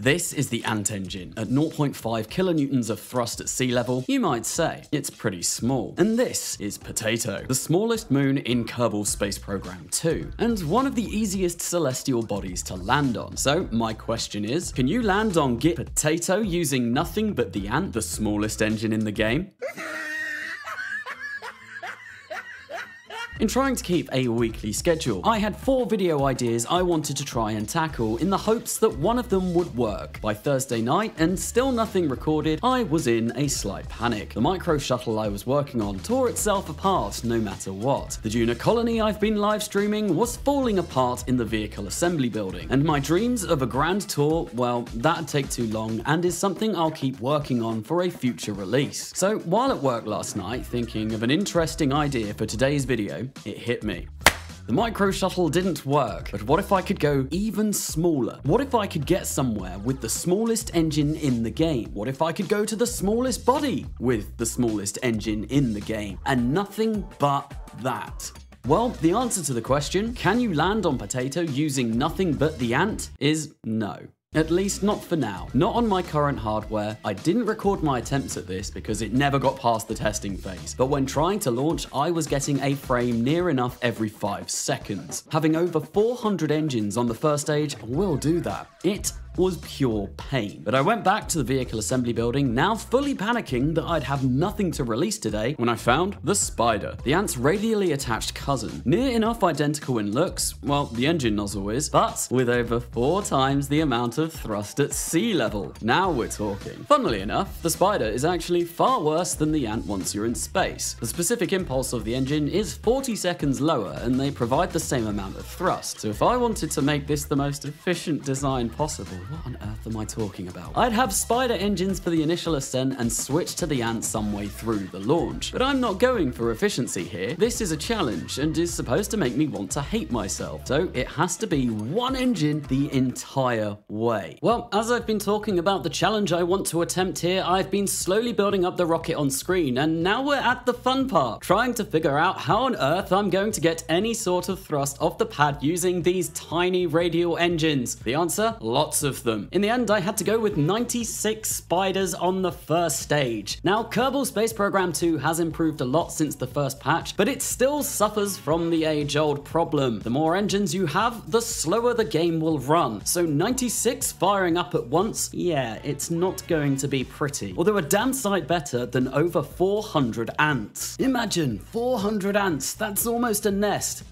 This is the Ant engine. At 0.5 kilonewtons of thrust at sea level, you might say it's pretty small. And this is Potato, the smallest moon in Kerbal Space Program 2, and one of the easiest celestial bodies to land on. So my question is, can you land on Potato using nothing but the Ant, the smallest engine in the game? In trying to keep a weekly schedule, I had 4 video ideas I wanted to try and tackle in the hopes that one of them would work. By Thursday night, and still nothing recorded, I was in a slight panic. The micro shuttle I was working on tore itself apart no matter what. The Duna colony I've been live streaming was falling apart in the vehicle assembly building. And my dreams of a grand tour, well, that'd take too long and is something I'll keep working on for a future release. So while at work last night, thinking of an interesting idea for today's video, it hit me. The micro shuttle didn't work, but what if I could go even smaller? What if I could get somewhere with the smallest engine in the game? What if I could go to the smallest body with the smallest engine in the game? And nothing but that. Well, the answer to the question, can you land on Potato using nothing but the Ant, is no. At least not for now. Not on my current hardware. I didn't record my attempts at this because it never got past the testing phase. But when trying to launch, I was getting a frame near enough every 5 seconds. Having over 400 engines on the first stage will do that. It was pure pain. But I went back to the vehicle assembly building, now fully panicking that I'd have nothing to release today, when I found the Spider, the Ant's radially attached cousin. Near enough identical in looks, well, the engine nozzle is, but with over 4 times the amount of thrust at sea level. Now we're talking. Funnily enough, the Spider is actually far worse than the Ant once you're in space. The specific impulse of the engine is 40 seconds lower, and they provide the same amount of thrust. So if I wanted to make this the most efficient design possible, what on earth am I talking about? I'd have Spider engines for the initial ascent and switch to the Ant some way through the launch. But I'm not going for efficiency here. This is a challenge and is supposed to make me want to hate myself. So it has to be one engine the entire way. Well, as I've been talking about the challenge I want to attempt here, I've been slowly building up the rocket on screen, and now we're at the fun part, trying to figure out how on earth I'm going to get any sort of thrust off the pad using these tiny radial engines. The answer? Lots of them. In the end, I had to go with 96 Spiders on the first stage. Now, Kerbal Space Program 2 has improved a lot since the first patch, but it still suffers from the age-old problem. The more engines you have, the slower the game will run. So 96 firing up at once? Yeah, it's not going to be pretty. Although a damn sight better than over 400 Ants. Imagine, 400 Ants, that's almost a nest.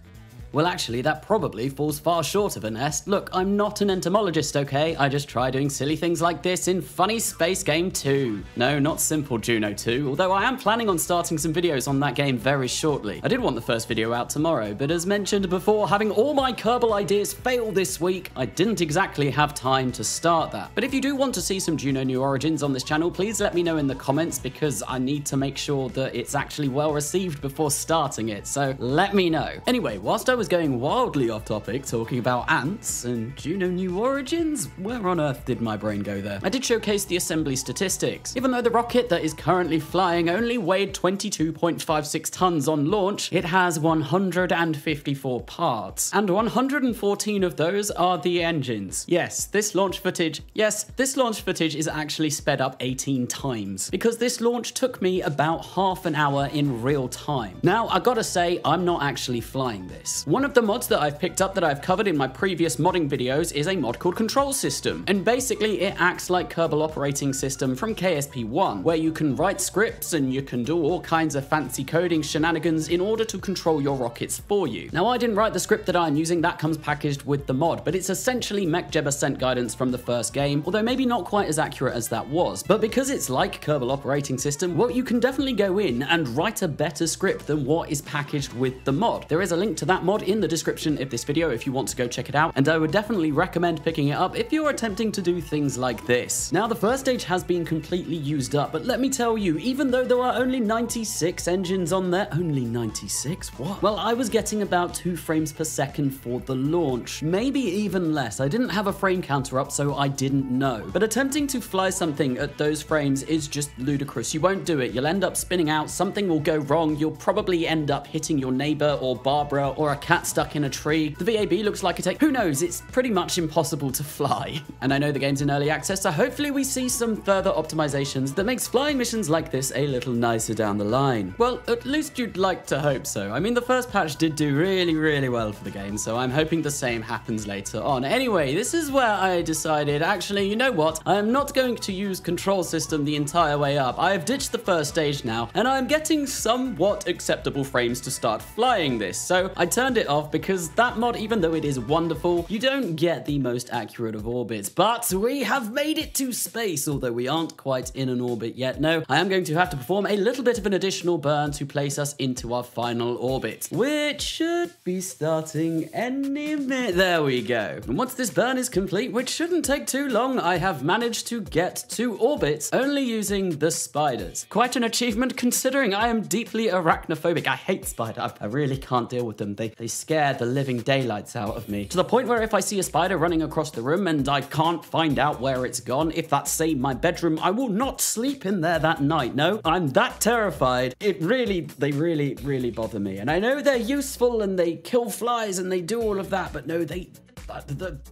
Well, actually, that probably falls far short of a nest. Look, I'm not an entomologist, okay? I just try doing silly things like this in Funny Space Game 2. No, not Simple Juno 2, although I am planning on starting some videos on that game very shortly. I did want the first video out tomorrow, but as mentioned before, having all my Kerbal ideas fail this week, I didn't exactly have time to start that. But if you do want to see some Juno New Origins on this channel, please let me know in the comments, because I need to make sure that it's actually well received before starting it, so let me know. Anyway, whilst I was going wildly off topic talking about Ants and Juno New Origins, where on earth did my brain go there? I did showcase the assembly statistics. Even though the rocket that is currently flying only weighed 22.56 tons on launch, it has 154 parts, and 114 of those are the engines. Yes, this launch footage is actually sped up 18 times, because this launch took me about half an hour in real time. Now, I gotta say, I'm not actually flying this. One of the mods that I've picked up that I've covered in my previous modding videos is a mod called Kontrol System, and basically it acts like Kerbal Operating System from KSP1, where you can write scripts and you can do all kinds of fancy coding shenanigans in order to control your rockets for you. Now, I didn't write the script that I'm using, that comes packaged with the mod, but it's essentially Mech Jeb ascent guidance from the first game, although maybe not quite as accurate as that was. But because it's like Kerbal Operating System, well, you can definitely go in and write a better script than what is packaged with the mod. There is a link to that mod in the description of this video if you want to go check it out, and I would definitely recommend picking it up if you're attempting to do things like this. Now, the first stage has been completely used up, but let me tell you, even though there are only 96 engines on there, only 96? What? Well, I was getting about 2 frames per second for the launch, maybe even less. I didn't have a frame counter up, so I didn't know. But attempting to fly something at those frames is just ludicrous. You won't do it. You'll end up spinning out, something will go wrong, you'll probably end up hitting your neighbor or Barbara or a cat stuck in a tree. The VAB looks like a take. Who knows? It's pretty much impossible to fly. And I know the game's in early access, so hopefully we see some further optimizations that makes flying missions like this a little nicer down the line. Well, at least you'd like to hope so. I mean, the first patch did do really, really well for the game, so I'm hoping the same happens later on. Anyway, this is where I decided, actually, you know what? I'm not going to use Kontrol System the entire way up. I've ditched the first stage now, and I'm getting somewhat acceptable frames to start flying this, so I turned it off because that mod, even though it is wonderful, you don't get the most accurate of orbits. But we have made it to space, although we aren't quite in an orbit yet. No, I am going to have to perform a little bit of an additional burn to place us into our final orbit, which should be starting any minute. There we go. And once this burn is complete, which shouldn't take too long, I have managed to get to orbit only using the spiders. Quite an achievement considering I am deeply arachnophobic. I hate spiders. I really can't deal with them. They scare the living daylights out of me, to the point where if I see a spider running across the room and I can't find out where it's gone, if that's, say, my bedroom, I will not sleep in there that night. No, I'm that terrified. They really bother me. And I know they're useful and they kill flies and they do all of that, but no,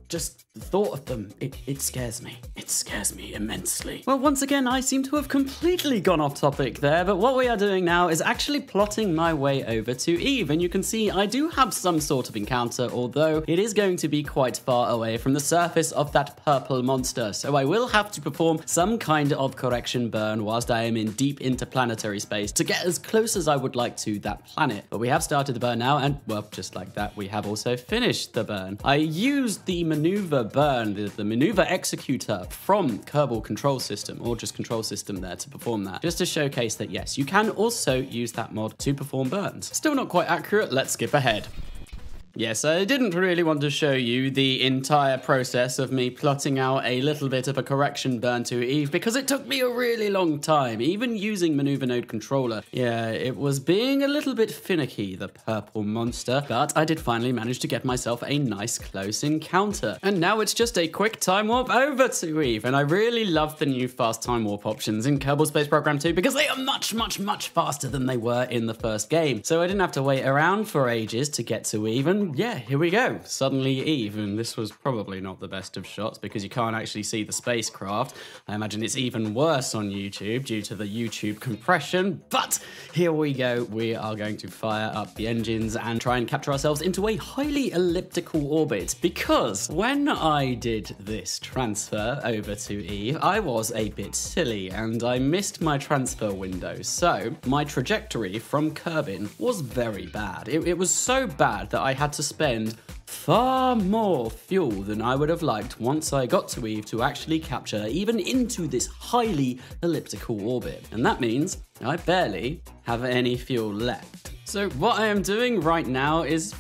just the thought of them, it scares me. It scares me immensely. Well, once again, I seem to have completely gone off topic there, but what we are doing now is actually plotting my way over to Eve, and you can see I do have some sort of encounter, although it is going to be quite far away from the surface of that purple monster, so I will have to perform some kind of correction burn whilst I am in deep interplanetary space to get as close as I would like to that planet. But we have started the burn now, and, well, just like that, we have also finished the burn. I used the maneuver burn, the maneuver executor from Kerbal Kontrol System, or just Kontrol System there, to perform that, just to showcase that, yes, you can also use that mod to perform burns. Still not quite accurate, let's skip ahead. Yes, I didn't really want to show you the entire process of me plotting out a little bit of a correction burn to Eve because it took me a really long time, even using Maneuver Node Controller. Yeah, it was being a little bit finicky, the purple monster, but I did finally manage to get myself a nice close encounter. And now it's just a quick time warp over to Eve, and I really love the new fast time warp options in Kerbal Space Program 2 because they are much, much, much faster than they were in the first game. So I didn't have to wait around for ages to get to Eve, and yeah, here we go. Suddenly Eve, and this was probably not the best of shots because you can't actually see the spacecraft. I imagine it's even worse on YouTube due to the YouTube compression, but here we go. We are going to fire up the engines and try and capture ourselves into a highly elliptical orbit because when I did this transfer over to Eve, I was a bit silly and I missed my transfer window. So my trajectory from Kerbin was very bad. It was so bad that I had to spend far more fuel than I would have liked once I got to Eve to actually capture even into this highly elliptical orbit. And that means I barely have any fuel left. So what I am doing right now is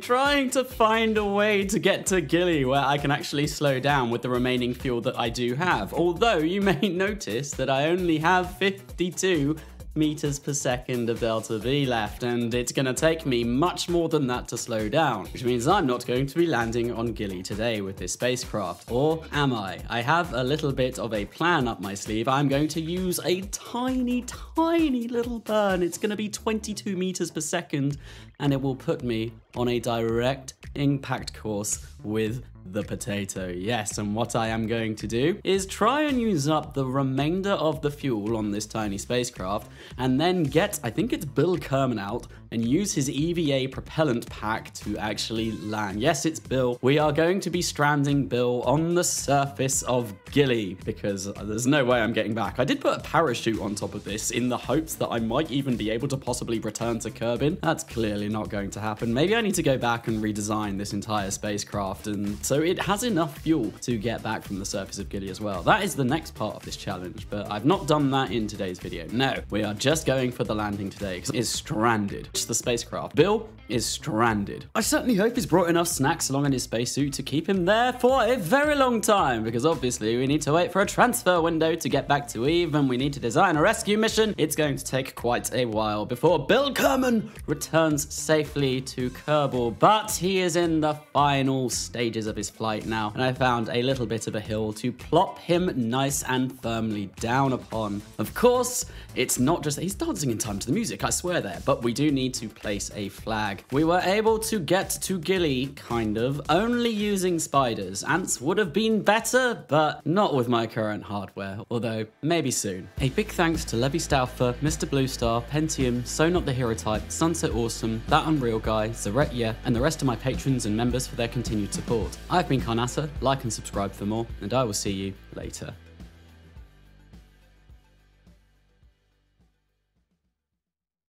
trying to find a way to get to Gilly where I can actually slow down with the remaining fuel that I do have. Although you may notice that I only have 52 meters per second of delta V left, and it's gonna take me much more than that to slow down, which means I'm not going to be landing on Gilly today with this spacecraft. Or am I? I have a little bit of a plan up my sleeve. I'm going to use a tiny, tiny little burn. It's gonna be 22 meters per second, and it will put me on a direct impact course with the Potato. Yes, and what I am going to do is try and use up the remainder of the fuel on this tiny spacecraft and then get, I think it's Bill Kerman out and use his EVA propellant pack to actually land. Yes, it's Bill. We are going to be stranding Bill on the surface of Gilly because there's no way I'm getting back. I did put a parachute on top of this in the hopes that I might even be able to possibly return to Kerbin. That's clearly not going to happen. Maybe I need to go back and redesign this entire spacecraft and so it has enough fuel to get back from the surface of Gilly as well. That is the next part of this challenge, but I've not done that in today's video. No, we are just going for the landing today because it's stranded. The spacecraft. Bill is stranded. I certainly hope he's brought enough snacks along in his spacesuit to keep him there for a very long time, because obviously we need to wait for a transfer window to get back to Eve, and we need to design a rescue mission. It's going to take quite a while before Bill Kerman returns safely to Kerbal, but he is in the final stages of his flight now, and I found a little bit of a hill to plop him nice and firmly down upon. Of course, it's not just that he's dancing in time to the music, I swear there, but we do need need to place a flag. We were able to get to Gilly, kind of, only using spiders. Ants would have been better, but not with my current hardware, although maybe soon. A big thanks to Levy Stauffer, Mr. Blue Star, Pentium, So Not The Hero Type, Sunset Awesome, That Unreal Guy, Zaretya, and the rest of my patrons and members for their continued support. I've been Carnasa, like and subscribe for more, and I will see you later.